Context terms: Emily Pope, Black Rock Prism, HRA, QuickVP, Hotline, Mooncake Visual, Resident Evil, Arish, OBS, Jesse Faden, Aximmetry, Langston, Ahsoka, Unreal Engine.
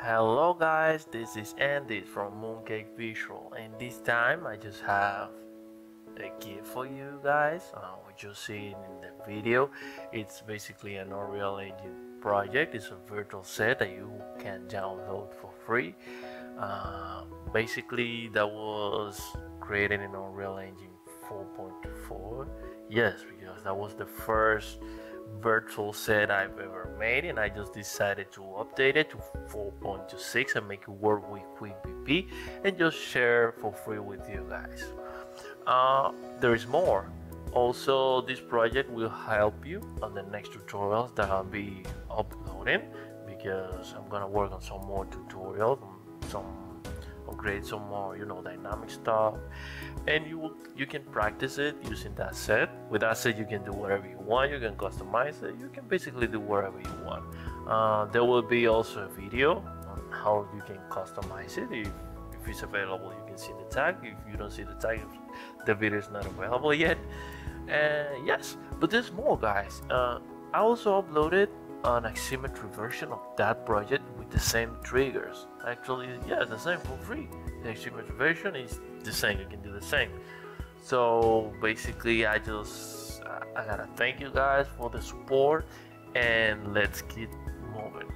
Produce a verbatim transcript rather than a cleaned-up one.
Hello guys, this is Andy from Mooncake Visual, and this time I just have a gift for you guys. Uh, what you see in the video, it's basically an Unreal Engine project. It's a virtual set that you can download for free. Uh, basically that was created in Unreal Engine four point four. Yes, because that was the first virtual set I've ever made, and I just decided to update it to four point two six and make it work with QuickVP and just share for free with you guys. Uh, there is more. Also, this project will help you on the next tutorials that I'll be uploading, because I'm gonna work on some more tutorials, some upgrade, some more, you know, dynamic stuff, and you will, you can practice it using that set. With that set, you can do whatever you want. You can customize it. You can basically do whatever you want. Uh, there will be also a video on how you can customize it. If, if it's available, you can see the tag. If you don't see the tag, if the video is not available yet. And yes, but there's more, guys. Uh, I also uploaded an Aximmetry version of that project with the same triggers. Actually, yeah, the same for free. The Aximmetry version is the same. You can do the same. So basically, I just I gotta thank you guys for the support, and let's keep moving.